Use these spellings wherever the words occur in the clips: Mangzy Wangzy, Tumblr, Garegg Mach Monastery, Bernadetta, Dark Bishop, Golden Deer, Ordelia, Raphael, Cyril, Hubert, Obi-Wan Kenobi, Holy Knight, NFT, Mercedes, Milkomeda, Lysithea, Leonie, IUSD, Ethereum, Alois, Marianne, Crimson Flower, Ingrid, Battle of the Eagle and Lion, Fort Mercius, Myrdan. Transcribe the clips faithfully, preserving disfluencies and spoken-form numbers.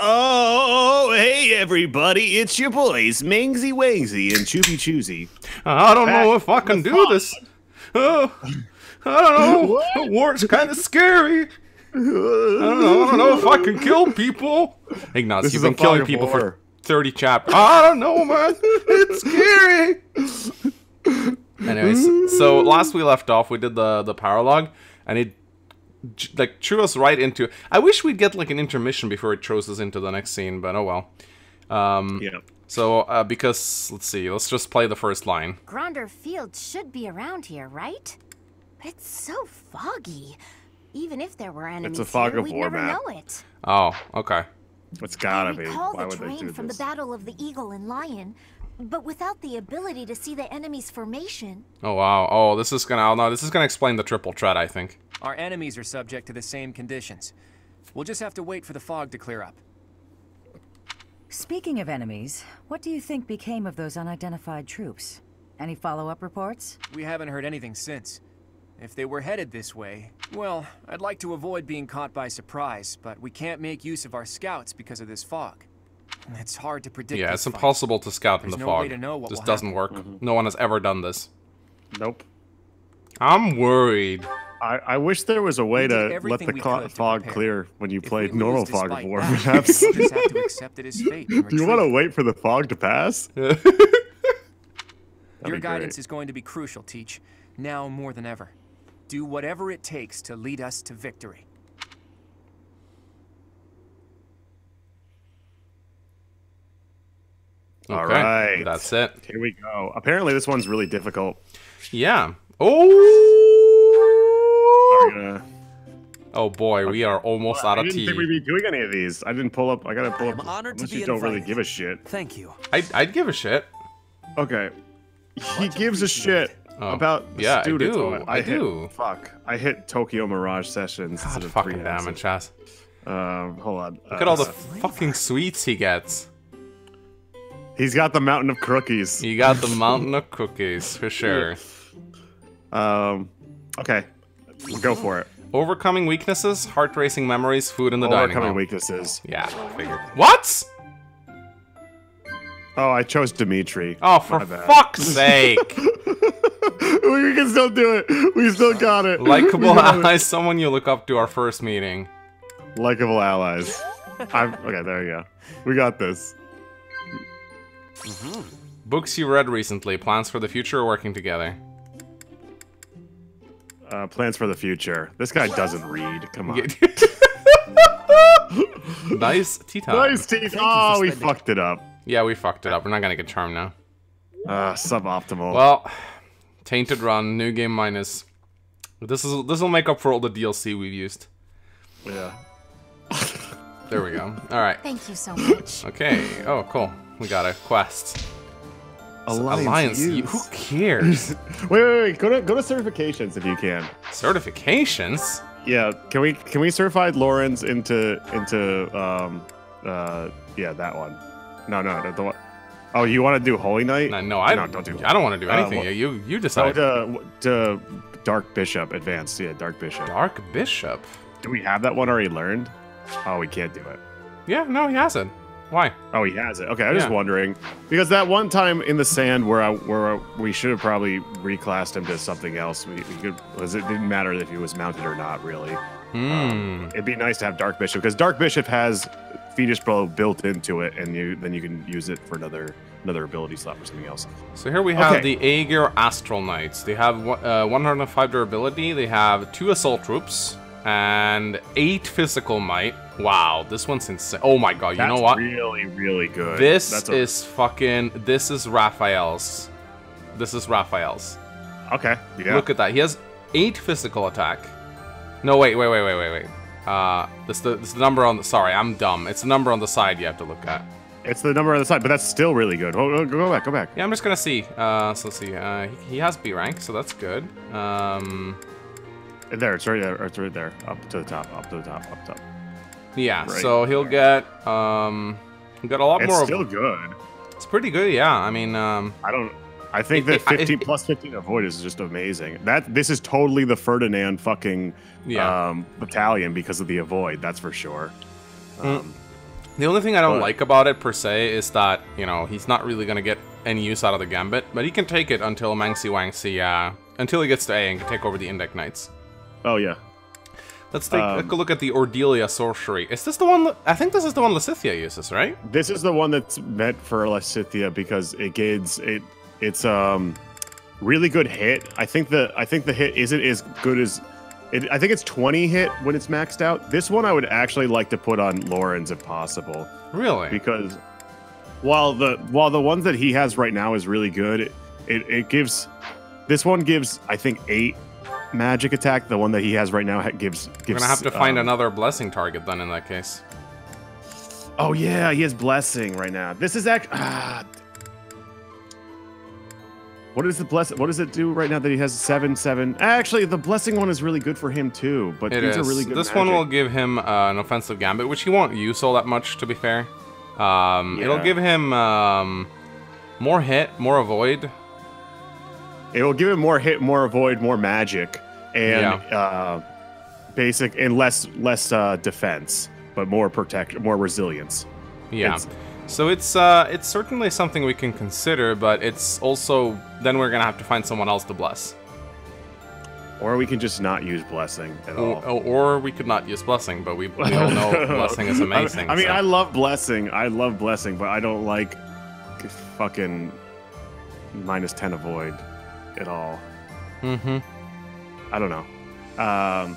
Oh, hey everybody, it's your boys, Mangzy Wangzy and Choobie Choosy. I don't Back know if I can do pot. this. Oh, I don't know. The war's kind of scary. I don't know. I don't know if I can kill people. Ignatz, you've been killing people war. for thirty chapters. I don't know, man. It's scary. Anyways, so last we left off, we did the the power log, and it like threw us right into. I wish we'd get like an intermission before it throws us into the next scene, but oh well. Um, yeah. So uh, because let's see, let's just play the first line. Gronder Field should be around here, right? But it's so foggy. Even if there were enemies, it's a fog here, of we'd war never map. know it. Oh, okay. It's gotta be. Why would they do this? I recall the terrain from the Battle of the Eagle and Lion, but without the ability to see the enemy's formation. Oh wow! Oh, this is gonna. Oh no, this is gonna explain the triple threat, I think. Our enemies are subject to the same conditions. We'll just have to wait for the fog to clear up. Speaking of enemies, what do you think became of those unidentified troops? Any follow-up reports? We haven't heard anything since. If they were headed this way, well, I'd like to avoid being caught by surprise, but we can't make use of our scouts because of this fog. It's hard to predict. Yeah, it's fog. impossible to scout There's in the no fog. Way to know what this doesn't happen. work. Mm-hmm. No one has ever done this. Nope. I'm worried. I, I wish there was a way to let the fog clear when you played normal Fog of War, perhaps. Do you want to wait for the fog to pass? Your guidance is going to be crucial, Teach. Now more than ever. Do whatever it takes to lead us to victory. Okay, all right. That's it. Here we go. Apparently this one's really difficult. Yeah. Oh, gonna... oh boy, okay. we are almost well, out of tea. I didn't think we'd be doing any of these. I didn't pull up. I gotta pull up. I'm honored to be invited. You don't really give a shit. Thank you. I'd, I'd give a shit. Okay. He gives a shit oh. about the yeah, students. I do. I, I do. Hit, fuck. I hit Tokyo Mirage Sessions. God, fucking damage, ass. Um, hold on. Look uh, at all the fucking sweets he gets. He's got the mountain of cookies. He got the mountain of cookies for sure. Um, okay, we'll go for it. Overcoming weaknesses, heart racing memories, food in the dining hall. Overcoming weaknesses. Yeah. Figured. What? Oh, I chose Dimitri. Oh, for fuck's sake! We can still do it. We still got it. Likeable allies, someone you look up to. Our first meeting. Likeable allies. I'm okay. There you go. We got this. Mm-hmm. Books you read recently, plans for the future, working together. Uh, plans for the future. This guy doesn't read. Come on. Nice tea time. Nice tea time. Oh, we fucked it up. Yeah, we fucked it up. We're not going to get charmed now. Uh, suboptimal. Well, tainted run, new game minus. This is this will make up for all the D L C we've used. Yeah. There we go. All right. Thank you so much. Okay. Oh, cool. We got a quest. Alliance, Alliance you, who cares? wait, wait, wait, go to go to certifications if you can. Certifications? Yeah, can we can we certify Lorenz into into um uh yeah that one? No, no, no the one. Oh, you want to do Holy Knight? No, no I no, don't do. I don't want to do anything. Uh, well, you you decide. To, to Dark Bishop advanced. Yeah, Dark Bishop. Dark Bishop. Do we have that one already learned? Oh, we can't do it. Yeah, no, he hasn't. Why? Oh, he has it. Okay, I'm yeah. just wondering because that one time in the sand where I where I, we should have probably reclassed him to something else. We, we could. It didn't matter if he was mounted or not, really. Mm. Um, it'd be nice to have Dark Bishop because Dark Bishop has Fiendish Blow built into it, and you then you can use it for another another ability slot or something else. So here we have okay. the Aegir Astral Knights. They have uh, one hundred five durability. They have two assault troops and eight physical might. Wow, this one's insane. Oh my god, you That's know what? really, really good. This That's is fucking... This is Raphael's. This is Raphael's. Okay, yeah. Look at that. He has eight physical attack. No, wait, wait, wait, wait, wait, wait. Uh, it's the, it's the number on the... Sorry, I'm dumb. It's the number on the side you have to look at. It's the number on the side, but that's still really good. Go, go back, go back. Yeah, I'm just gonna see. Uh, so let's see. Uh, he has B rank, so that's good. Um... There, it's right there. It's right there. Up to the top, up to the top, up top. Yeah, right. so he'll get um, he'll get a lot it's more. It's still of, good. It's pretty good, yeah. I mean, um, I don't. I think it, that it, fifteen it, plus fifteen avoid is just amazing. That this is totally the Ferdinand fucking yeah. um, battalion because of the avoid. That's for sure. Um, mm. The only thing I don't but, like about it, per se, is that, you know, he's not really going to get any use out of the Gambit, but he can take it until Mangzy Wangzy, uh, until he gets to A and can take over the Indec Knights. Oh, yeah. Let's take um, a look at the Ordelia sorcery. Is this the one... I think this is the one Lysithea uses, right? This is the one that's meant for Lysithea because it gains... It, it's um really good hit. I think the I think the hit isn't as good as... It, I think it's twenty hit when it's maxed out. This one I would actually like to put on Lorenz if possible. Really? Because while the while the ones that he has right now is really good, it, it, it gives... This one gives, I think, eight... magic attack. The one that he has right now gives. gives We're gonna have to find um, another blessing target then. In that case. Oh yeah, he has blessing right now. This is act. Ah. What is the bless? What does it do right now that he has seven seven? Actually, the blessing one is really good for him too. But it these is. Are really good. This magic. One will give him uh, an offensive gambit, which he won't use all that much. To be fair, um, yeah. It'll give him um, more hit, more avoid. It will give him more hit, more avoid, more magic, and yeah. uh, basic and less less uh, defense, but more protect, more resilience. Yeah. It's, so it's uh, it's certainly something we can consider, but it's also then we're gonna have to find someone else to bless. Or we can just not use blessing at all. Or, or we could not use blessing, but we, we all know blessing is amazing. I mean, so. I love blessing. I love blessing, but I don't like fucking minus ten avoid. At all. Mm-hmm. I don't know. Um,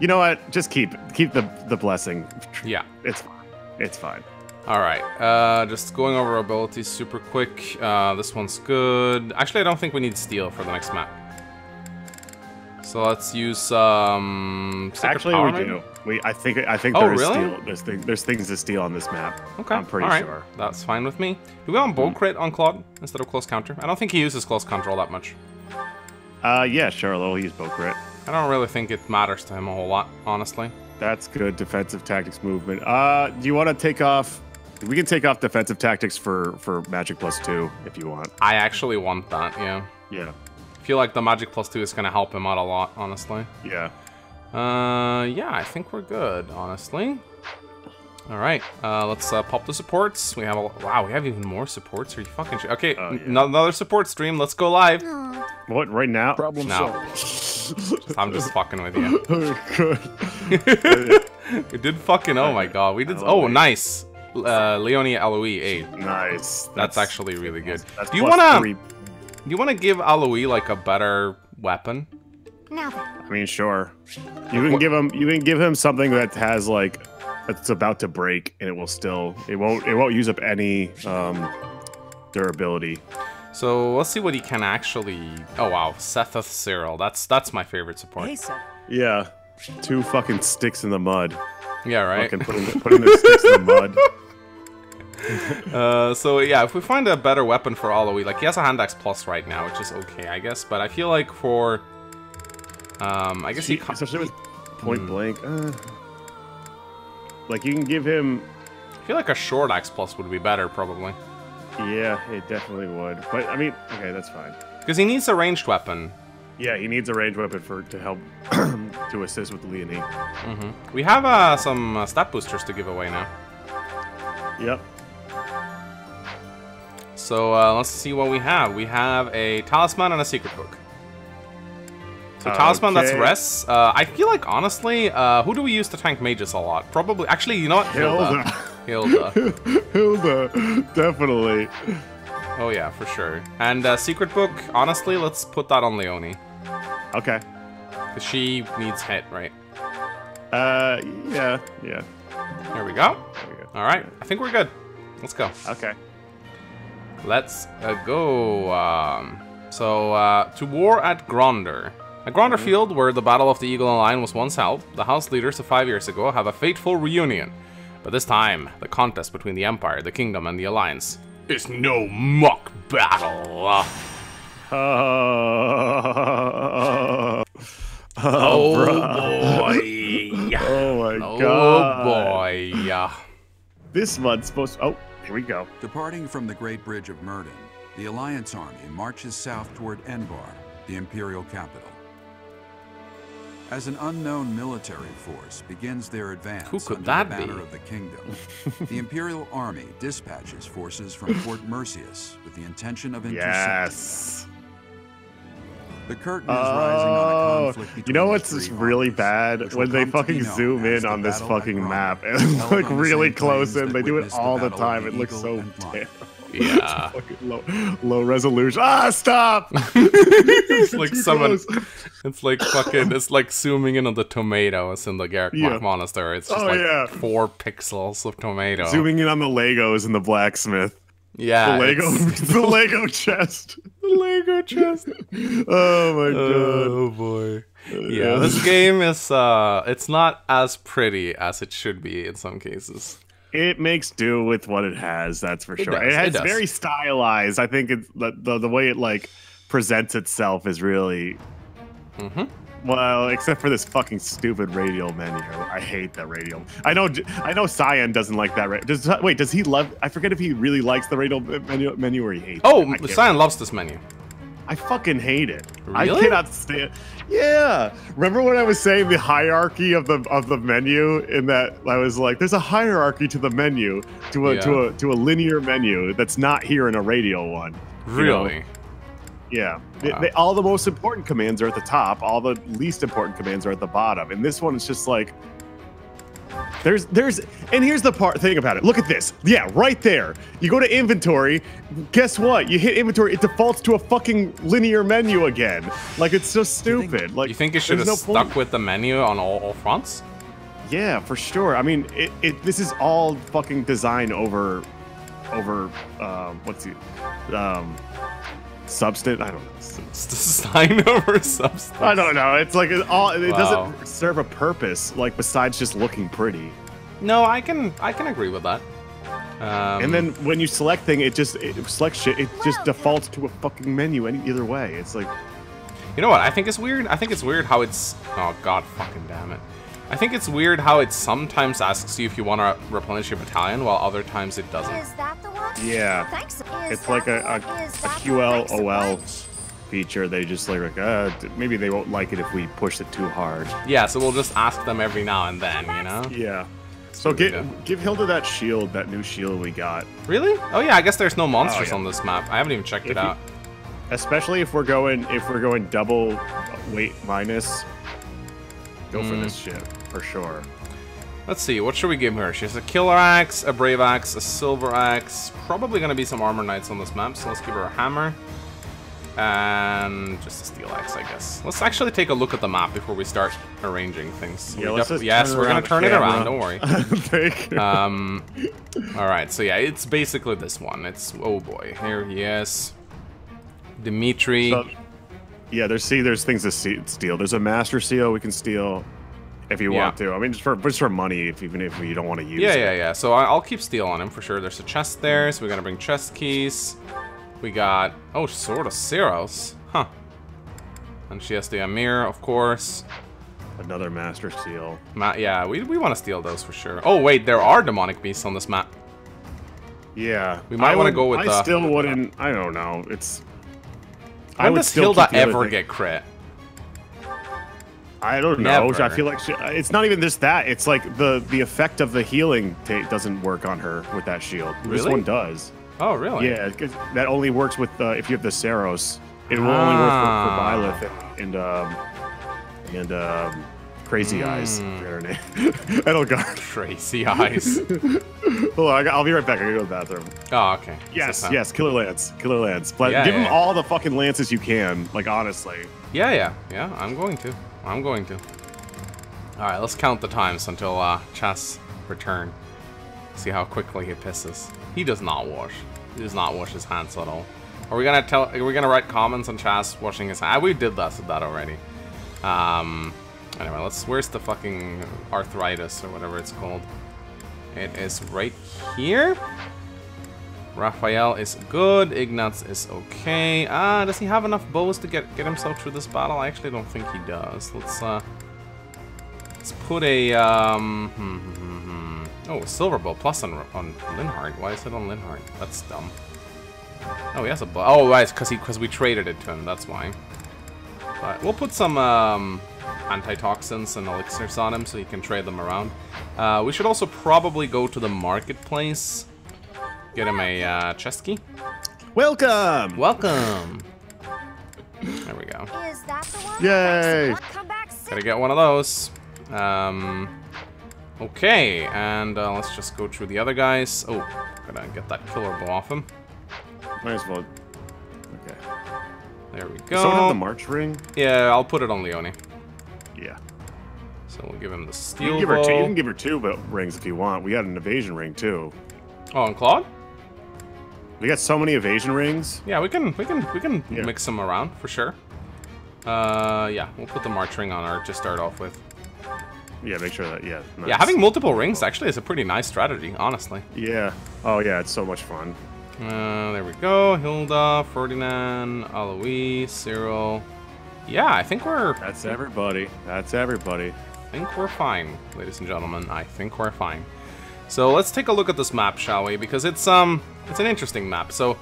you know what? Just keep keep the the blessing. Yeah. It's fine. It's fine. All right. Uh, just going over abilities super quick. Uh, this one's good. Actually, I don't think we need steel for the next map. So let's use um. Sacred Actually, Power we maybe? do. We I think I think oh, there's really? steel. There's things there's things to steal on this map. Okay, I'm pretty all right. sure. That's fine with me. Do we want bolt crit on Claude instead of close counter? I don't think he uses close control that much. Uh, yeah, sure. He'll use bolt crit. I don't really think it matters to him a whole lot, honestly. That's good defensive tactics movement. Uh, do you want to take off? We can take off defensive tactics for for magic plus two if you want. I actually want that. Yeah. Yeah. I feel like the magic plus two is going to help him out a lot, honestly. Yeah. Uh, yeah, I think we're good, honestly. All right, uh, let's uh, pop the supports. We have a wow, we have even more supports. Are you fucking sh okay? Uh, yeah. Another support stream. Let's go live. What right now? Problem no. solved. I'm just fucking with you. We did fucking. Oh my god, we did. Oh, nice. Uh, Leonie, Alois, eight. Nice. That's, that's actually really good. That's, that's Do you want to? Do you want to give Alois like a better weapon? No. I mean, sure. You can what? give him. You can give him something that has like, that's about to break, and it will still. It won't. It won't use up any um, durability. So let's see what he can actually. Oh wow, Setheth Cyril. That's that's my favorite support. Hey, sir. Yeah. Two fucking sticks in the mud. Yeah, right. Fucking putting putting the sticks in the mud. uh, so yeah, if we find a better weapon for Alois, like he has a hand axe plus right now, which is okay, I guess. But I feel like for, um, I guess he, he especially with point hmm. blank, uh, like you can give him. I feel like a short axe plus would be better, probably. Yeah, it definitely would. But I mean, okay, that's fine. Because he needs a ranged weapon. Yeah, he needs a ranged weapon for to help to assist with Leonie. Mm-hmm. We have uh, some uh, stat boosters to give away now. Yep. So uh, let's see what we have. We have a talisman and a secret book. So okay. Talisman, that's Res. Uh, I feel like, honestly, uh, who do we use to tank mages a lot? Probably, actually, you know what? Hilda. Hilda. Hilda. Hilda, definitely. Oh yeah, for sure. And uh, secret book, honestly, let's put that on Leonie. Okay. Because she needs hit, right? Uh, yeah, yeah. There we go. There we go. All right, I think we're good. Let's go. Okay. Let's uh, go. Um, so, uh, to war at Gronder. At Gronder mm-hmm. Field, where the Battle of the Eagle and Lion was once held, the house leaders of five years ago have a fateful reunion. But this time, the contest between the Empire, the Kingdom, and the Alliance is no muck battle. Oh, boy. Oh, my oh God. Oh, boy. This month's supposed to... Oh. Here we go. Departing from the Great Bridge of Myrdan, the Alliance army marches south toward Enbar, the imperial capital. As an unknown military force begins their advance Who could under that the banner be? of the kingdom, the Imperial Army dispatches forces from Fort Mercius with the intention of intercepting yes. them. The curtain is oh, rising on a conflict between You know what's just really armies, bad? When they fucking zoom in on this fucking map and look really close in. They do it all the time. It looks so terrible. Yeah. low, low resolution. Ah, stop! It's like someone. It's like fucking. It's like zooming in on the tomatoes in the Garak yeah. Monastery. It's just oh, like yeah. four pixels of tomato. Zooming in on the Legos in the blacksmith. Yeah, the Lego, the Lego chest, the Lego chest. Oh my god! Oh boy! Yeah, this game is uh, it's not as pretty as it should be in some cases. It makes do with what it has, that's for sure. It has very stylized. I think it's the, the the way it like presents itself is really. Mm-hmm. Well, except for this fucking stupid radial menu. I hate that radial. I know I know Cyan doesn't like that. Does, wait, does he love... I forget if he really likes the radial menu, menu or he hates oh, it. Oh, Cyan loves this menu. I fucking hate it. Really? I cannot stand it. Yeah. Remember when I was saying the hierarchy of the of the menu in that I was like, there's a hierarchy to the menu, to a, yeah. to a, to a linear menu that's not here in a radial one. Really? You know? Yeah, wow. they, they, all the most important commands are at the top. All the least important commands are at the bottom. And this one is just like, there's, there's, and here's the part thing about it. Look at this. Yeah, right there. You go to inventory. Guess what? You hit inventory. It defaults to a fucking linear menu again. Like it's so stupid. You think, like you think it should have no stuck point. with the menu on all, all fronts? Yeah, for sure. I mean, it, it. This is all fucking design over, over. Uh, what's it? Um. Substance? I don't know. Design over substance. I don't know. It's like it all. It wow. doesn't serve a purpose, like besides just looking pretty. No, I can I can agree with that. Um, and then when you select thing, it just it select shit. It just defaults to a fucking menu. Any either way, it's like. You know what? I think it's weird. I think it's weird how it's. Oh god, fucking damn it! I think it's weird how it sometimes asks you if you want to replenish your battalion, while other times it doesn't. Is that the one? Yeah. Thanks. It's like a, a, a Q L O L feature. They just like, uh, maybe they won't like it if we push it too hard. Yeah, so we'll just ask them every now and then, you know? Yeah. So give, give Hilda that shield, that new shield we got. Really? Oh yeah, I guess there's no monsters oh, yeah. on this map. I haven't even checked if it out. You, especially if we're going, if we're going double weight minus, go mm. for this shit, for sure. Let's see, what should we give her? She has a killer axe, a brave axe, a silver axe. Probably gonna be some armor knights on this map, so let's give her a hammer. And just a steel axe, I guess. Let's actually take a look at the map before we start arranging things. Yeah, let's just yes, we're gonna turn it around, don't worry. Thank you. Um, Alright, so yeah, it's basically this one. It's, oh boy, here he is. Dimitri. So, yeah, there's see, there's things to steal. There's a master seal we can steal. If you yeah. want to, I mean, just for just for money, if even if you don't want to use. Yeah, it. yeah, yeah. So I'll keep steel on him for sure. There's a chest there, so we're gonna bring chest keys. We got oh, Sword of Cyril's, huh? And she has the Amir, of course. Another master seal. Ma yeah, we we want to steal those for sure. Oh wait, there are demonic beasts on this map. Yeah, we might want to go with. I the, still the, wouldn't. I don't know. It's. When I would does still Hilda ever get crit? I don't know. Never. I feel like she, it's not even just that. It's like the the effect of the healing doesn't work on her with that shield. Really? This one does. Oh, really? Yeah, that only works with uh, if you have the Saros. It will ah. only work for, for Byleth and and um, and um, Crazy mm. Eyes. Edelgard. Crazy Eyes. Hold on, I'll be right back. I gotta go to the bathroom. Oh, okay. Yes, so yes. Killer Lance. Killer Lance. But yeah, give yeah, him yeah. all the fucking lances you can. Like honestly. Yeah, yeah, yeah. I'm going to. I'm going to. Alright, let's count the times until uh, Chas return. See how quickly he pisses. He does not wash. He does not wash his hands at all. Are we gonna tell? Are we gonna write comments on Chas washing his hands? We did that, that already. Um. Anyway, let's. Where's the fucking arthritis or whatever it's called? It is right here. Raphael is good. Ignatz is okay. Ah, does he have enough bows to get get himself through this battle? I actually don't think he does. Let's uh, let's put a um, hmm, hmm, hmm. oh, silver bow plus on on Linhardt. Why is it on Linhardt? That's dumb. Oh, he has a bow. Oh, right, because he because we traded it to him. That's why. But we'll put some um, antitoxins and elixirs on him, so you can trade them around. Uh, we should also probably go to the marketplace, get him a uh, chest key. Welcome! Welcome! There we go. Is that the one? Yay! Gotta get one of those. Um, okay, and uh, let's just go through the other guys. Oh, gotta get that killer blow off him. Might as well. Okay. There we go. Does someone have the March Ring? Yeah, I'll put it on Leonie. Yeah. So we'll give him the steel you can give bow. Her two, you can give her two rings if you want. We got an evasion ring too. Oh, and Claude? We got so many evasion rings. Yeah, we can we can we can yeah. mix them around for sure. Uh, yeah, we'll put the March Ring on her to start off with. Yeah, make sure that yeah. Nice. Yeah, having multiple rings actually is a pretty nice strategy, honestly. Yeah. Oh yeah, it's so much fun. Uh, there we go. Hilda, Ferdinand, Alois, Cyril. Yeah, I think we're. That's everybody. That's everybody. I think we're fine, ladies and gentlemen. I think we're fine. So let's take a look at this map, shall we? Because it's um, it's an interesting map. So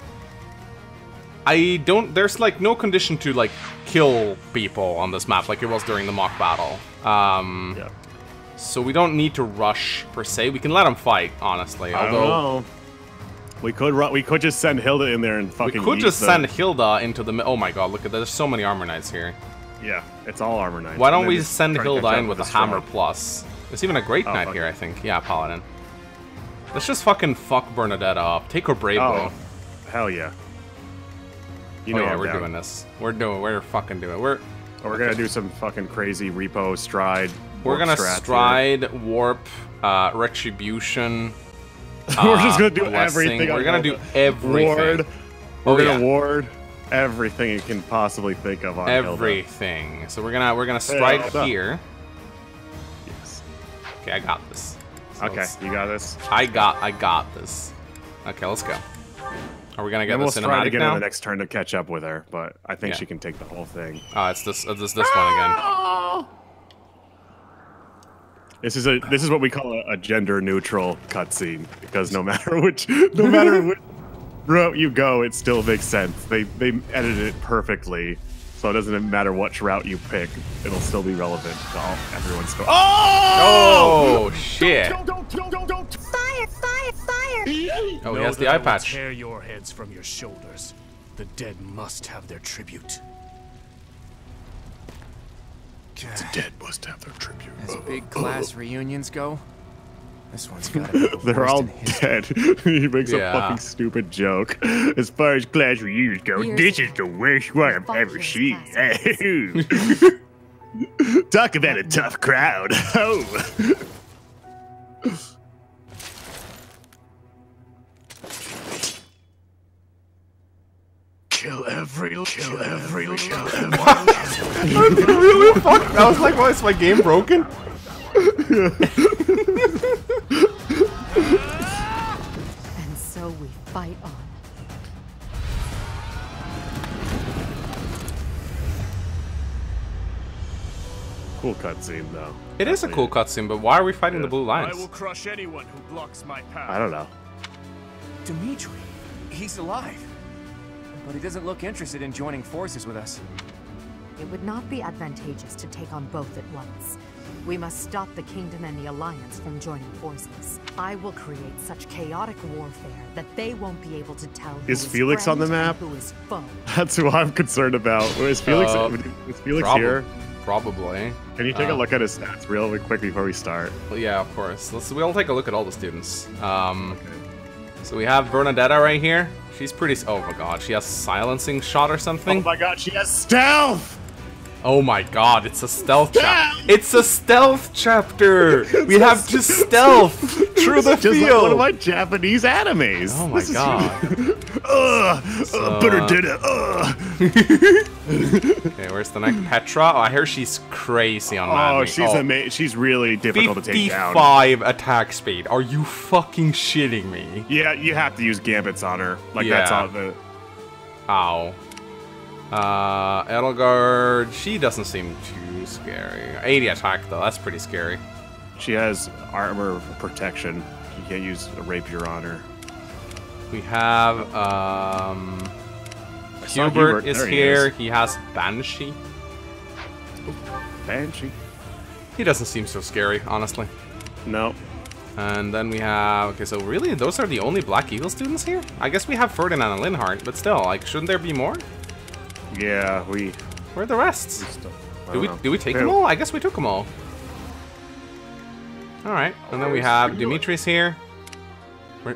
I don't. There's like no condition to like kill people on this map, like it was during the mock battle. Um, yeah. So we don't need to rush per se. We can let them fight, honestly. I although. Don't know. We could run, we could just send Hilda in there and fucking. We could just them. send Hilda into the. Oh my god! Look at that. There's so many armor knights here. Yeah, it's all armor knights. Why don't we send Hilda in with a hammer strong. plus? There's even a great oh, knight okay. here, I think. Yeah, paladin. Let's just fucking fuck Bernadetta up. Take her brave oh, though. Hell yeah. You know oh, yeah, I'm we're down. doing this. We're doing. We're fucking doing. We're. Or we're gonna do some fucking crazy repo stride. We're gonna stride here. warp, uh, retribution. We're uh, just gonna do everything. We're gonna do everything. Ward. We're oh, gonna yeah. ward everything you can possibly think of on everything. Hilda. So we're gonna we're gonna strike hey, here. Yes. Okay, I got this. So okay, you got this. I got I got this. Okay, let's go. Are we gonna get and the cinematic now? We'll try to get her the next turn to catch up with her, but I think yeah. she can take the whole thing. Oh, uh, it's this it's this this one again. Oh! This is a this is what we call a, a gender neutral cutscene because no matter which no matter which route you go, it still makes sense. They they edited it perfectly, so it doesn't matter what route you pick, it'll still be relevant to all everyone's story. Oh! Oh shit! Don't, don't, don't, don't, don't. Fire! Fire! Fire! Oh, he has the eye patch. Tear your heads from your shoulders. The dead must have their tribute. The dead must have their tribute. As big class reunions go, this one's gotta be the They're all dead. He makes yeah. a fucking stupid joke. As far as class reunions go, Here's this is the worst one I've ever seen. Talk about a tough crowd. Oh. Kill every, kill every, kill every. I'm really fucked. I was like, why is my game broken? And so we fight on. Cool cutscene, though. It is a cool cutscene, but why are we fighting yeah. the blue lions? I will crush anyone who blocks my path. I don't know. Dimitri, he's alive. But he doesn't look interested in joining forces with us. It would not be advantageous to take on both at once. We must stop the Kingdom and the Alliance from joining forces. I will create such chaotic warfare that they won't be able to tell who is, is Felix on the map? Who is foe. That's who I'm concerned about. Is Felix, uh, is Felix prob here? Probably. Can you take uh, a look at his stats real quick before we start? Well, yeah, of course. Let's, we'll take a look at all the students. Um, okay. So we have Bernadetta right here. She's pretty. Oh my god, she has silencing shot or something. Oh my god, she has stealth! Oh my god, it's a stealth chapter. It's a stealth chapter! We have to stealth through the field! Just like one of my Japanese animes! Oh my this god. Ugh! So, uh, Bernadetta, ugh! Okay, where's the next? Petra? Oh, I hear she's crazy on that. Oh, she's oh. amazing. She's really difficult to take down. fifty-five attack speed. Are you fucking shitting me? Yeah, you have to use gambits on her. Like, yeah. that's all the. Ow. Uh, Edelgard, she doesn't seem too scary. eighty attack though, that's pretty scary. She has armor protection. You can't use a rapier on her. We have, um... Hubert, Hubert is he here. Is. He has Banshee. Banshee. He doesn't seem so scary, honestly. No. And then we have... Okay, so really, those are the only Black Eagle students here? I guess we have Ferdinand and Linhardt, but still, like, shouldn't there be more? Yeah, we... Where are the rest? Do we, do we take them all? I guess we took them all. Alright, and then we have Dimitri's here.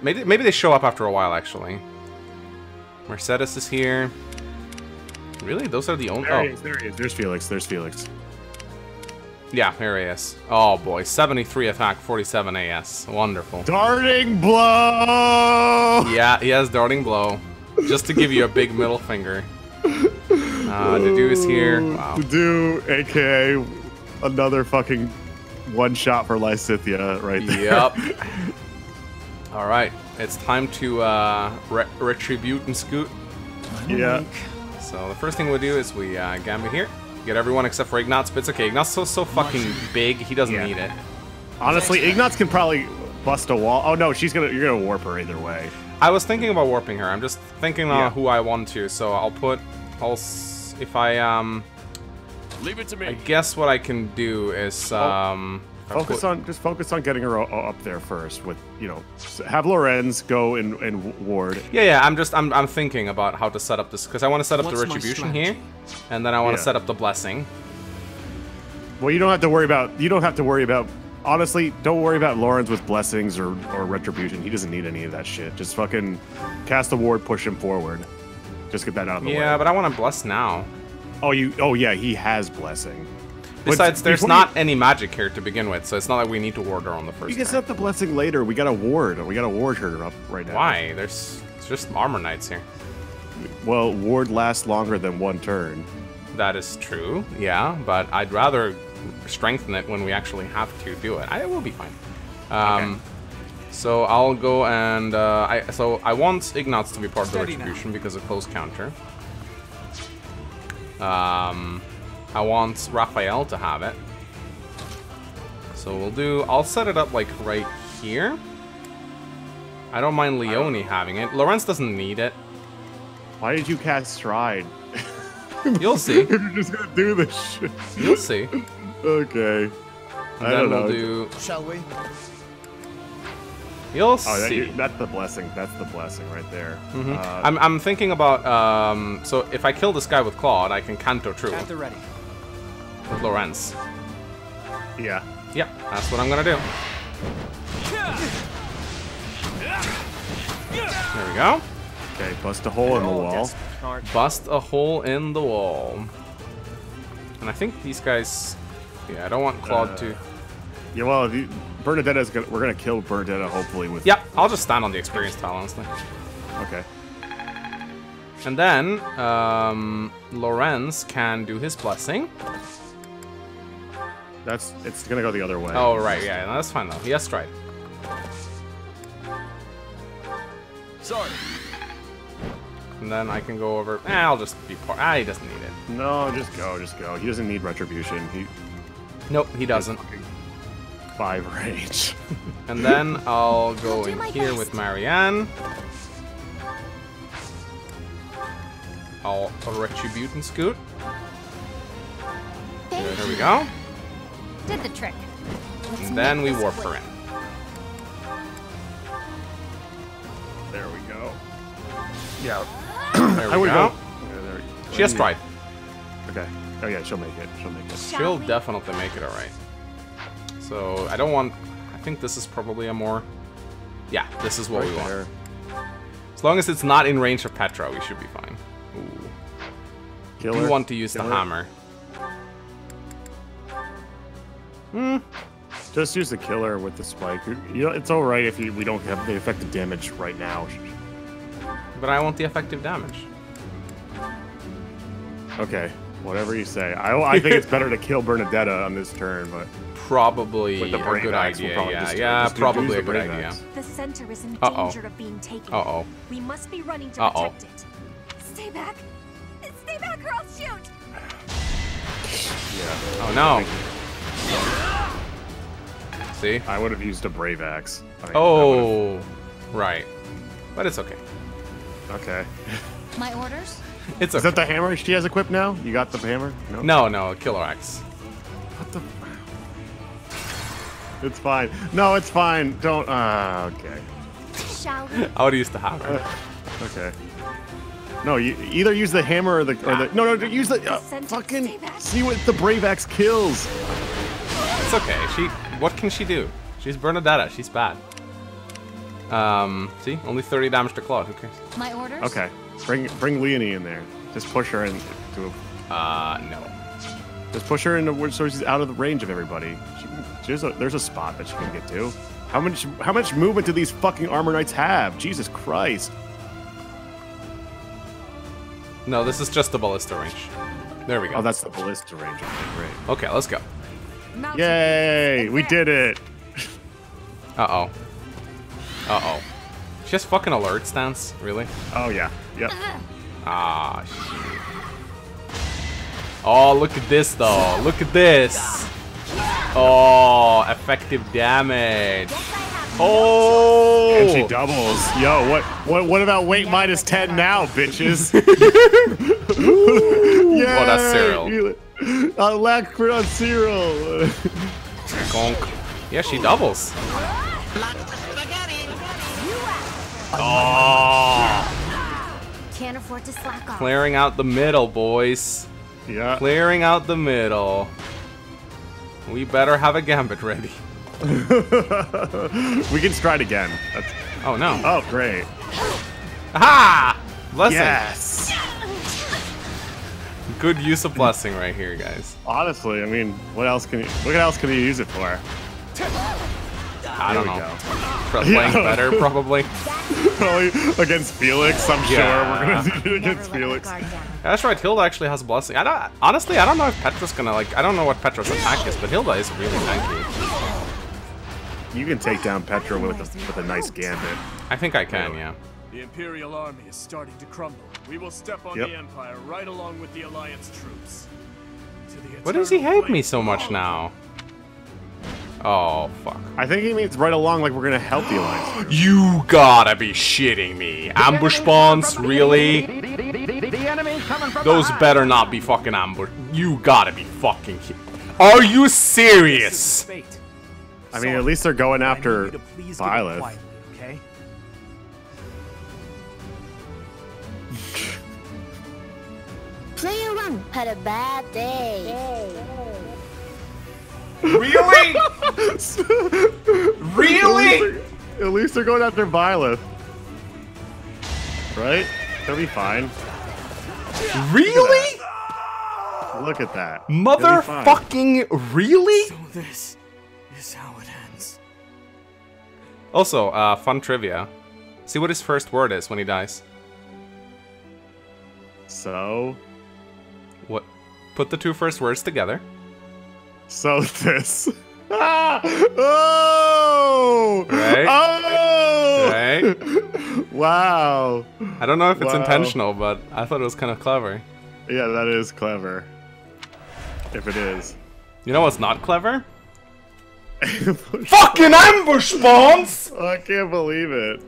Maybe, maybe they show up after a while, actually. Mercedes is here. Really? Those are the only... There he is, there he is. There's Felix, there's Felix. Yeah, here he is. Oh boy, seventy-three attack, forty-seven A S. Wonderful. Darting blow! Yeah, he has darting blow. Just to give you a big middle finger. Uh, Dedue is here. Wow. Dedue, aka another fucking one shot for Lysithea right there. Yep. Alright, it's time to uh, re retribute and scoot. Yeah. So the first thing we do is we uh, gambit here. Get everyone except for Ignatz, but it's okay. Ignatz is so fucking big, he doesn't yeah. need it. Honestly, Ignatz can probably bust a wall. Oh no, she's gonna you're gonna warp her either way. I was thinking about warping her. I'm just thinking on yeah. who I want to, so I'll put I'll if I um leave it to me. I guess what I can do is um focus put, on just focus on getting her up there first with, you know, have Lorenz go and and ward. Yeah, yeah, I'm just I'm I'm thinking about how to set up this cuz I want to set up What's the retribution here. And then I want yeah. to set up the blessing. Well, you don't have to worry about. You don't have to worry about. Honestly, don't worry about Lorenz with blessings or or retribution. He doesn't need any of that shit. Just fucking cast the ward, push him forward. Just get that out of the yeah, way. Yeah, but I want to bless now. Oh, you. Oh, yeah. He has blessing. Besides, but there's not you, any magic here to begin with, so it's not like we need to ward her on the first. You can set the blessing later. We got a ward. We got a ward her up right now. Why? There's it's just armor knights here. Well, ward lasts longer than one turn. That is true, yeah, but I'd rather strengthen it when we actually have to do it. I will be fine. Um, okay. So I'll go and... Uh, I So I want Ignatz to be part Steady of the Retribution now. because of close counter. Um, I want Raphael to have it. So we'll do... I'll set it up like right here. I don't mind Leonie don't having it. Lorenz doesn't need it. Why did you cast Stride? You'll see. You're just gonna do this shit. You'll see. Okay. I don't we'll know. Do... Shall we? You'll oh, see. That, that's the blessing. That's the blessing right there. Mm-hmm. uh, I'm I'm thinking about um. So if I kill this guy with Claude, I can Canto True. At the ready. With Lorenz. Yeah. Yeah. That's what I'm gonna do. There we go. Okay, bust a hole in the wall. Bust a hole in the wall. And I think these guys... Yeah, I don't want Claude uh, to... Yeah, well, if you, Bernadetta's gonna... We're gonna kill Bernadetta, hopefully, with... Yep, I'll just stand on the experience tile, honestly. Okay. And then, um... Lorenz can do his blessing. That's... It's gonna go the other way. Oh, right, yeah, that's fine, though. He has Stride. Sorry. And then I can go over... Eh, I'll just be part... Ah, he doesn't need it. No, just go, just go. He doesn't need retribution. He... Nope, he doesn't. Five range. And then I'll go in here best. with Marianne. I'll retribute and scoot. There, there we go. Did the trick. Let's and then we warp her in. There we go. Yeah. There we I would go. go. Yeah, there we go. She has Stride. Okay. Oh yeah, she'll make it. She'll make it. Shall she'll we? definitely make it, alright. So, I don't want... I think this is probably a more... Yeah, this is what right we want. There. As long as it's not in range of Petra, we should be fine. Ooh. We want to use Kill the her. hammer. Hmm. Just use the killer with the spike. You know, it's alright if you, we don't have the effective damage right now. But I want the effective damage. Okay, whatever you say. I, I think it's better to kill Bernadetta on this turn, but probably with the a good idea. We'll probably yeah, just, yeah, just probably a good idea. Max. The center is in Uh-oh. danger of being taken. Uh oh. We must be running to Uh-oh. protect it. Stay back. Stay back, or I'll shoot. Yeah. Oh no. See? I would have used a brave axe. I mean, oh, right. But it's okay. Okay. My orders? It's okay. Is that the hammer she has equipped now? You got the hammer? No, no, no, killer axe. What the? It's fine. No, it's fine. Don't. Ah, uh, okay. Shall we? I would use the hammer. Uh, okay. No, you either use the hammer or the or the. No, no, use the uh, fucking. See what the brave axe kills. It's okay. She. What can she do? She's Bernadetta. She's bad. Um. See, only thirty damage to Claude. Who cares? My orders. Okay. Bring bring Leonie in there. Just push her into a. Uh no. Just push her into so she's out of the range of everybody. She, she's a, there's a spot that she can get to. How much how much movement do these fucking armor knights have? Jesus Christ. No, this is just the ballista range. There we go. Oh, that's the ballista range. Okay, great. Okay, let's go. Yay! We did it. Uh oh. Uh oh. She has fucking alert stance, really? Oh yeah. Yep. Ah shit. Oh, look at this though. Look at this. Oh, effective damage. Oh. And she doubles. Yo, what? What? What about weight minus ten now, bitches? Yeah. Oh, that's Cyril. I lack crit on Cyril. Yeah, she doubles. Oh. Can't afford to slack off. Clearing out the middle, boys. Yeah. Clearing out the middle. We better have a gambit ready. We can stride again. That's... Oh no. Oh great. Aha! Blessing. Yes. Good use of blessing right here, guys. Honestly, I mean, what else can you what else can you use it for? I don't know. Go. Playing yeah. better, probably. Probably against Felix, I'm yeah. sure. We're gonna do it against Felix. Yeah, that's right. Hilda actually has blessing. I don't. Honestly, I don't know if Petra's gonna like. I don't know what Petra's attack is, but Hilda is really tanky. You can take down Petra with a, with a nice gambit. I think I can. Yeah. The Imperial Army is starting to crumble. We will step on yep. the Empire right along with the Alliance troops. To the Why does he hate me so much now? Oh, fuck. I think he means right along like we're gonna help the Alliance. You gotta be shitting me. The ambush spawns? Really? The, the, the, the, the, the enemy's coming from Those behind. Better not be fucking ambush. You gotta be fucking kidding. Are you serious? I mean, at least they're going after Byleth. Okay? Player one had a bad day. day. Really? Really? At least they're going after Byleth. Right? They'll be fine. Really? Look at that. that. Motherfucking really? So this is how it ends. Also, uh, fun trivia. See what his first word is when he dies. So? What? Put the two first words together. So this. Ah! Oh! Right? Oh! Right? Wow. I don't know if it's wow. intentional, but I thought it was kind of clever. Yeah, that is clever. If it is. You know what's not clever? Fucking ambush spawns! Oh, I can't believe it.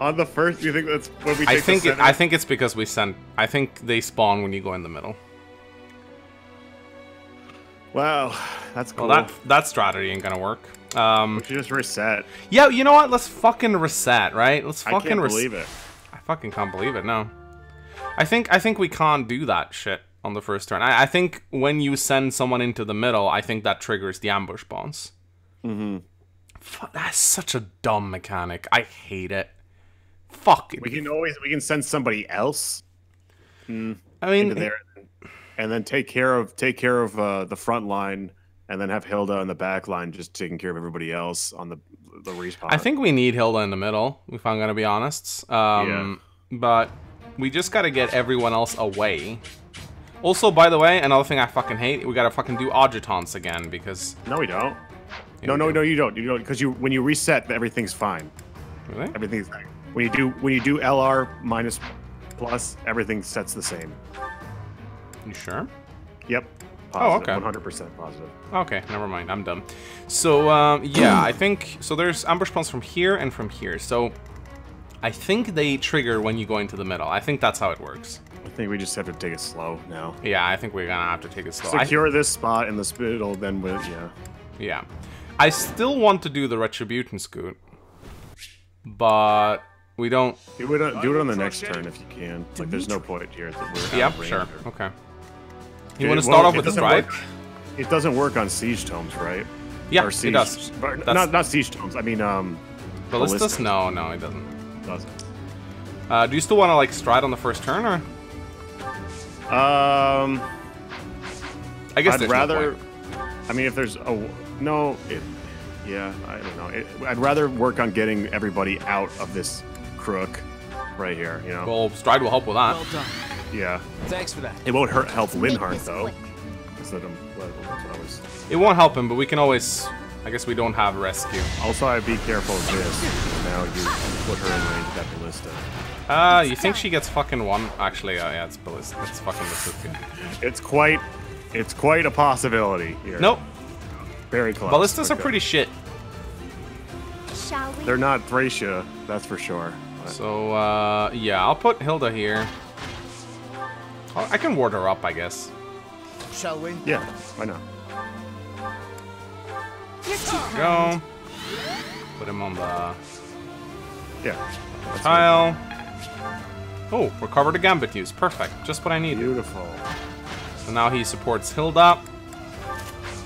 On the first, you think that's when we take I think the it, I think it's because we send... I think they spawn when you go in the middle. Wow, that's cool. Well, that, that strategy ain't gonna work. Um, we should just reset. Yeah, you know what? Let's fucking reset, right? Let's fucking reset. I can't believe it. I fucking can't believe it, no. I think I think we can't do that shit on the first turn. I, I think when you send someone into the middle, I think that triggers the ambush spawns. Mm-hmm. Fuck, that's such a dumb mechanic. I hate it. Fuck it. We can always we can send somebody else. Mm, I mean. Into there. And then take care of take care of uh, the front line, and then have Hilda on the back line just taking care of everybody else on the the respawn. I think we need Hilda in the middle, if I'm gonna be honest. Um, yeah. But we just gotta get everyone else away. Also, by the way, another thing I fucking hate, we gotta fucking do adjutants again because. No, we don't. Yeah, no, we no, do. no, you don't. You don't because you when you reset, everything's fine. Really? Everything's fine. When you do when you do L R minus plus, everything sets the same. You sure? Yep. Positive, oh, okay. one hundred percent positive. Okay, never mind. I'm dumb. So, um, yeah, I think... So there's ambush spawns from here and from here. So I think they trigger when you go into the middle. I think that's how it works. I think we just have to take it slow now. Yeah, I think we're gonna have to take it slow. Secure this spot in the spittle, then we'll, yeah. Yeah. I still want to do the Retribution Scoot, but we don't... Do it on, do it on the next turn if you can. Like, there's no point here that we're... Yeah, sure. Or... Okay. You want to start well, off with the strike? Work. It doesn't work on siege tomes, right? Yeah, or siege, it does. Not, not siege tomes. I mean, um... Ballistas? No, no, it doesn't. It doesn't. Uh, do you still want to, like, stride on the first turn, or...? Um... I guess I'd rather... No I mean, if there's a... No, it... Yeah, I don't know. It, I'd rather work on getting everybody out of this crook right here, you know? Well, stride will help with that. Well done. Yeah. Thanks for that. It won't hurt help Linhardt, though. Instead of, well, always... It won't help him, but we can always... I guess we don't have rescue. Also, I'd be careful of this. Now you put her in range that Ballista. Uh, you think she gets fucking one? Actually, uh, yeah, it's Ballista. It's fucking Ballista. It's quite... It's quite a possibility here. Nope. Very close. Ballistas okay. are pretty shit. Shall we? They're not Thracia, that's for sure. But. So, uh, yeah, I'll put Hilda here. Oh, I can ward her up, I guess. Shall we? Yeah, why not? Go. Put him on the... Yeah. Tile. Oh, recovered a Gambit use. Perfect. Just what I needed. Beautiful. So now he supports Hilda.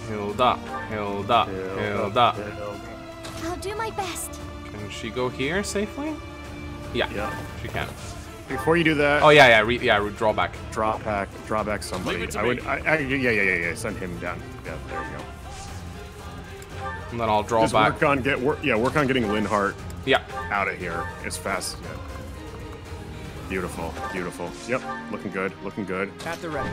Hilda, Hilda, Hilda. Hilda. I'll do my best. Can she go here safely? Yeah, yeah. She can. Before you do that. Oh yeah, yeah, re yeah. Re draw back. Draw back. Draw back somebody. I me. would. I, I, yeah, yeah, yeah, yeah. Send him down. Yeah, there you go. And then I'll draw Just back. Work on get. Work, yeah, work on getting Linhardt. Yeah. Out of here as fast as you can. Beautiful, beautiful. Yep, looking good, looking good. At the ready.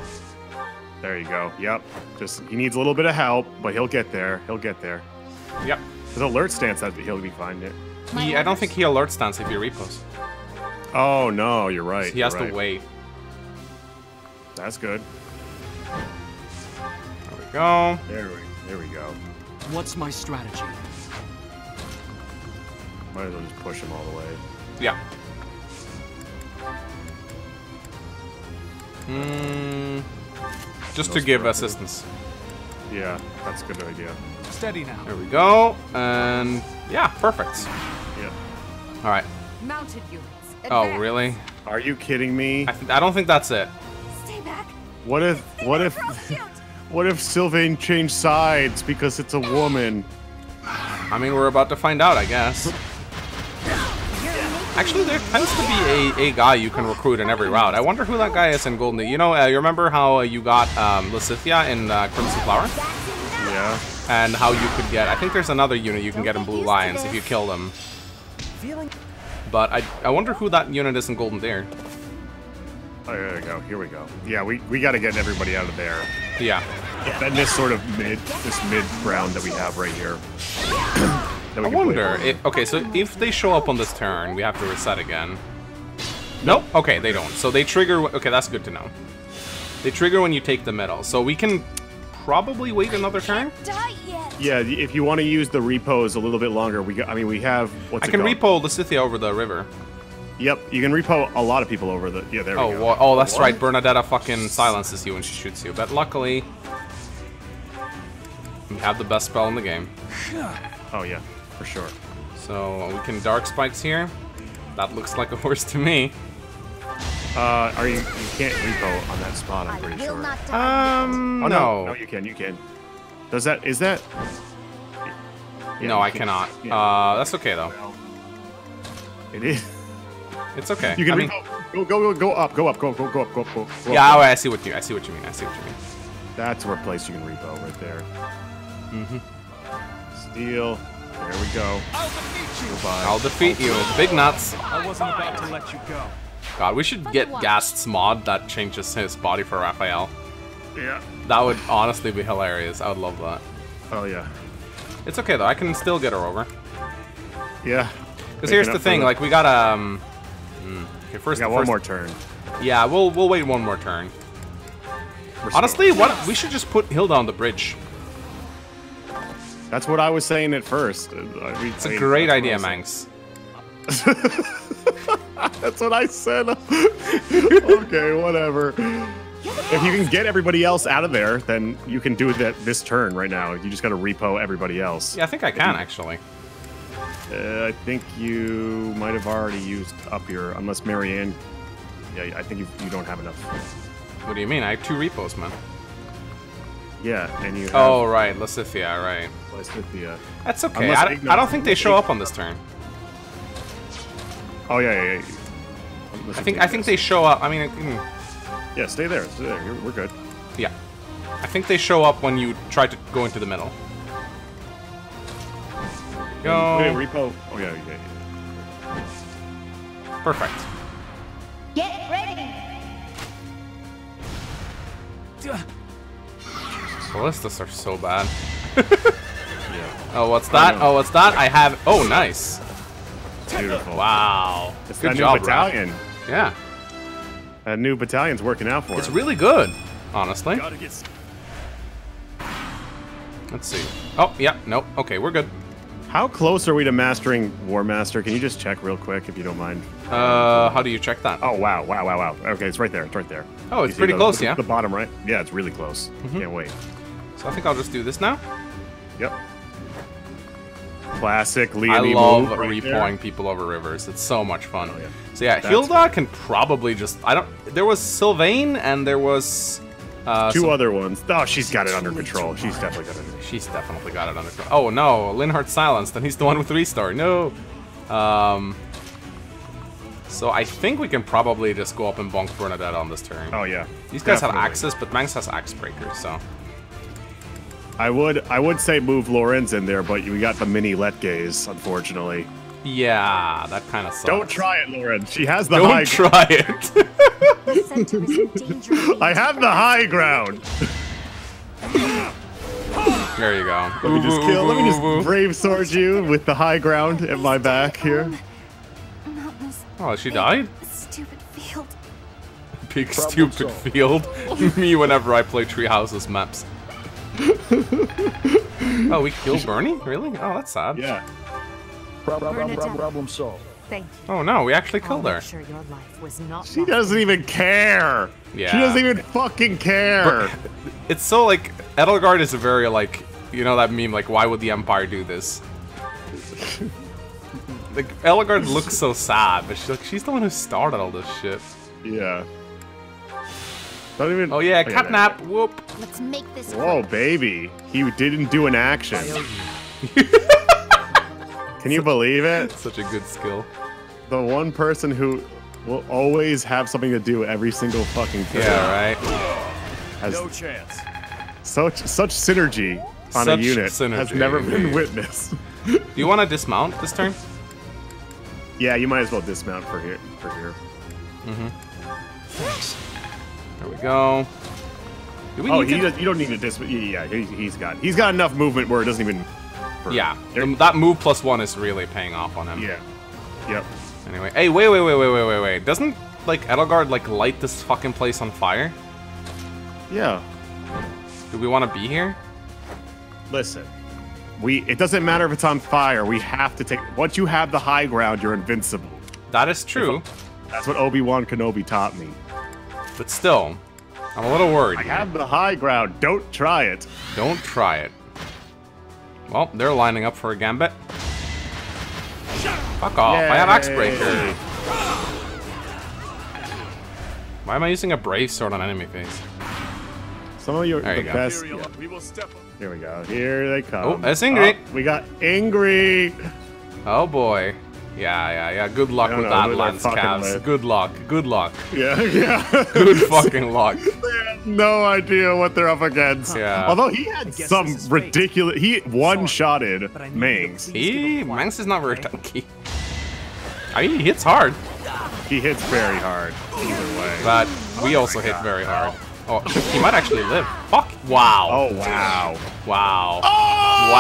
There you go. Yep. Just he needs a little bit of help, but he'll get there. He'll get there. Yep. His alert stance, he'll be fine. It. He, I don't think he alert stance if he repos. Oh no, you're right. So he has right. to wait. That's good. There we go. There we. There we go. What's my strategy? Might as well just push him all the way. Yeah. Hmm. Just to give assistance. Yeah, that's a good idea. Steady now. There we go. And yeah, perfect. Yeah. All right. Mounted units. Oh, really? Are you kidding me? I, th I don't think that's it. Stay back. What if? What if? What if Sylvain changed sides because it's a woman? I mean, we're about to find out, I guess. Actually, there tends to be a, a guy you can recruit in every route. I wonder who that guy is in Golden Deer. You know, uh, you remember how uh, you got um, Lysithea in uh, Crimson Flower? Yeah. And how you could get... I think there's another unit you can get in Blue Lions if you kill them. But I, I wonder who that unit is in Golden Deer. Oh, there we go. Here we go. Yeah, we, we got to get everybody out of there. Yeah. And this sort of mid, this mid ground that we have right here. I wonder if, okay, so if they show up on this turn, we have to reset again. Nope. Okay, they don't. So they trigger, okay, that's good to know. They trigger when you take the middle. So we can probably wait another turn? Yeah, if you want to use the repos a little bit longer, we got, I mean, we have, what's it called? I can repo Lysithea over the river. Yep, you can repo a lot of people over the, yeah, there we go. Oh, that's right, Bernadetta fucking silences you when she shoots you. But luckily, we have the best spell in the game. Oh, yeah. For sure. So we can dark spikes here. That looks like a horse to me. Uh, are you? You can't repo on that spot. I'm pretty sure. Um, oh, no. No, you can. You can. Does that? Is that? Yeah, no, I can, cannot. Yeah. Uh, that's okay though. It is. It's okay. You can I mean, go, go, go, go up, go up, go, go, go up, go up, go up. Go yeah, up, go. I see what you. I see what you mean. I see what you mean. That's where place you can repo right there. Mm-hmm. Steal. There we go. I'll defeat you. Goodbye. I'll defeat you. Big nuts. I wasn't about to let you go. God, we should get Gast's mod that changes his body for Raphael. Yeah. That would honestly be hilarious. I would love that. Oh, yeah. It's okay, though. I can still get her over. Yeah. Because here's the thing. Like, we got, um... Okay, first... We got one more turn. Yeah, we'll, we'll wait one more turn. Honestly, what we should just put Hilda on the bridge. That's what I was saying at first. I mean, it's a I mean, great idea, Mangz. That's what I said. Okay, whatever. If you can get everybody else out of there, then you can do that this turn right now. You just got to repo everybody else. Yeah, I think I can, actually. Uh, I think you might have already used up your, unless Marianne... Yeah, I think you, you don't have enough. What do you mean? I have two repos, man. Yeah, and you have... Oh, right. Lysithea, right. Lysithea. That's okay. I don't, I don't think they show up on this turn. Oh, yeah, yeah, yeah. Lysithea I think, I think they show up. I mean... Mm. Yeah, stay there. Stay there. You're, we're good. Yeah. I think they show up when you try to go into the middle. Go. Okay, repo. Oh, yeah, yeah, yeah. Perfect. Get ready! Ballistas are so bad. Yeah. Oh, what's that? Oh, what's that? I have... Oh, nice. Beautiful. Wow. It's good job, battalion. Right? Yeah. A new battalion's working out for it. It's him. Really good, honestly. Get... Let's see. Oh, yeah, nope. Okay, we're good. How close are we to mastering War Master? Can you just check real quick, if you don't mind? Uh, how do you check that? Oh, wow, wow, wow, wow. Okay, it's right there. It's right there. Oh, it's pretty the, close, the, yeah. The bottom right. Yeah, it's really close. Mm-hmm. Can't wait. So I think I'll just do this now. Yep. Classic Leonie. I love move right repoing there. People over rivers. It's so much fun. Oh, yeah. So yeah, that's Hilda fun. Can probably just I don't. There was Sylvain and there was uh, two some, other ones. Oh, she's got it under control. She's definitely got it. She's definitely got it under control. Oh no, Linhardt silenced, and he's the one with three star. No. Um. So I think we can probably just go up and bonk Bernadetta on this turn. Oh yeah. These guys definitely have axes, but Manx has axe breakers, so. I would I would say move Lorenz in there, but we got the mini let gaze, unfortunately. Yeah, that kind of sucks. Don't try it, Lorenz. She has the Don't high ground. Don't try it. I have the high ground. There you go. Let me just kill. Let me just brave sword you with the high ground at my back here. Oh, she died? Stupid field. Big stupid field. Me whenever I play Treehouse's maps. Oh, we killed Bernie? Really? Oh, that's sad. Yeah. Problem, problem, problem solved. Thank you. Oh no, we actually killed her. Sure your life was not she doesn't even care. Yeah. She doesn't even fucking care. But it's so like Edelgard is a very like you know that meme like why would the Empire do this? Like Edelgard looks so sad, but she's like she's the one who started all this shit. Yeah. Not even, oh yeah, okay, catnap. Yeah. Whoop. Let's make this. Whoa, quick. Baby, he didn't do an action. Can you believe it? Such a good skill. The one person who will always have something to do every single fucking thing. Yeah, right. Has no chance. Such such synergy on such a unit synergy. Has never been witnessed. Do you want to dismount this turn? Yeah, you might as well dismount for here. For here. Mm-hmm. Thanks. There we go. Do we oh, need he does, you don't need to dis. Yeah, he, he's got he's got enough movement where it doesn't even. Burn. Yeah, that move plus one is really paying off on him. Yeah. Yep. Anyway, hey, wait, wait, wait, wait, wait, wait, wait. Doesn't like Edelgard like light this fucking place on fire? Yeah. Do we want to be here? Listen, we. It doesn't matter if it's on fire. We have to take. Once you have the high ground, you're invincible. That is true. That's what Obi-Wan Kenobi taught me. But still, I'm a little worried. I here. Have the high ground. Don't try it. Don't try it. Well, they're lining up for a gambit. Fuck off. Yay. I have Axe Breaker. Why am I using a Brave Sword on enemy face? Some of your there the you best. Yeah. We will step up. Here we go. Here they come. Oh, that's Ingrid. Oh, we got Ingrid. Oh, boy. Yeah, yeah, yeah. Good luck with know, that, Lance Cavs. Lit. Good luck. Good luck. Yeah, yeah. Good fucking luck. They have no idea what they're up against. Yeah. Although he had some ridiculous... He one-shotted Mangz. He... Mangz is not very tanky. I mean, he hits hard. He hits very hard. Either way. But we also oh hit God. Very hard. Oh, he might actually live. Fuck. Wow. Oh, wow. Wow. Oh!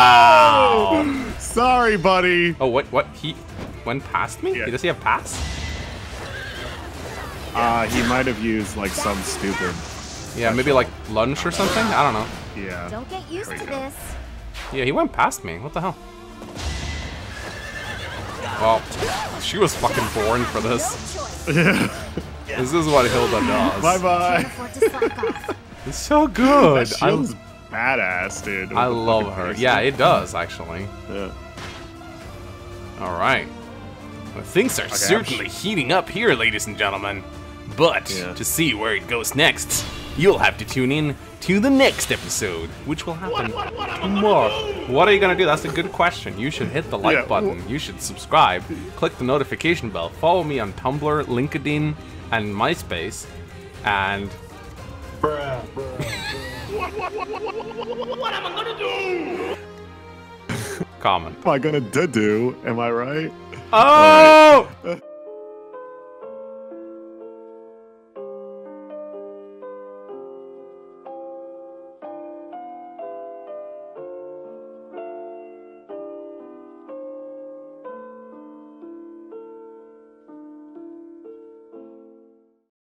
Wow. Sorry, buddy. Oh, what? What? He... Went past me? Yeah. Does he have pass? Uh, he might have used like some stupid. Yeah, maybe like lunge or something? I don't know. Yeah. Don't get used to this. Yeah, he went past me. What the hell? Well, she was fucking born for this. Yeah. This is what Hilda does. Bye-bye. It's so good. That shield's badass, dude. I love her. Yeah, it does, actually. Yeah. All right. Well, things are okay, certainly heating up here, ladies and gentlemen. But yeah. to see where it goes next, you'll have to tune in to the next episode, which will happen what, what, what, tomorrow. What are you going to do? That's a good question. You should hit the like yeah. button. You should subscribe. Click the notification bell. Follow me on Tumblr, LinkedIn, and MySpace. And... Bruh, bruh, bruh. what, what, what, what, what, what, what am I gonna do? Comment. Am I gonna do? Am I right? Oh!